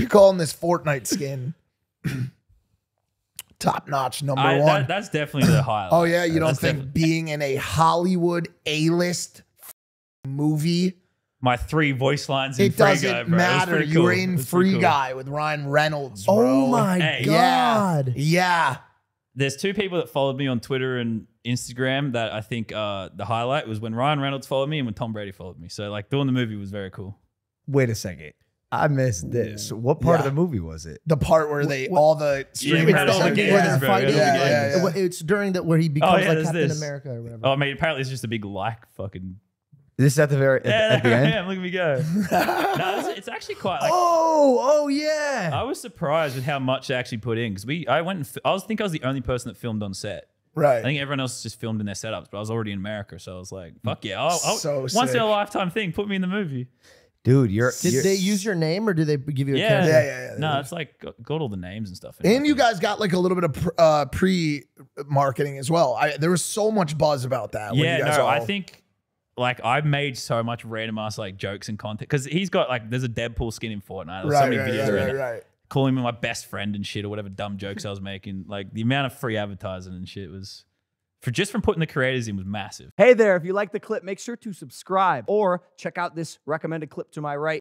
You're calling this Fortnite skin top notch number one. That's definitely the highlight. Oh yeah, you don't think being in a Hollywood A-list movie? My three voice lines in Free Guy, bro. It doesn't matter. You were in Free Guy with Ryan Reynolds, bro. Oh my God. Yeah. There's two people that followed me on Twitter and Instagram that I think the highlight was when Ryan Reynolds followed me and when Tom Brady followed me. So like doing the movie was very cool. Wait a second. I missed this. What part of the movie was it? The part where they all the streaming it's during that where he becomes like Captain America or whatever. Oh, I mean, apparently it's just a big like fucking. This is at the very at the end. Look at me go. No, it's actually quite. Like, oh yeah. I was surprised with how much I actually put in because I went. And I was the only person that filmed on set. Right. I think everyone else just filmed in their setups, but I was already in America, so I was like, fuck yeah! Once in a lifetime thing. Put me in the movie. Dude, did they use your name or do they give you a character? Yeah. No, it's like got all the names and stuff. And you guys got like a little bit of pre-marketing as well. There was so much buzz about that. Yeah, you guys I think like I made so much random ass like jokes and content because he's got like there's a Deadpool skin in Fortnite. There's so many videos around it. Calling me my best friend and shit or whatever dumb jokes I was making. Like the amount of free advertising and shit was. Just from putting the creators in was massive. Hey there, if you like the clip, make sure to subscribe or check out this recommended clip to my right.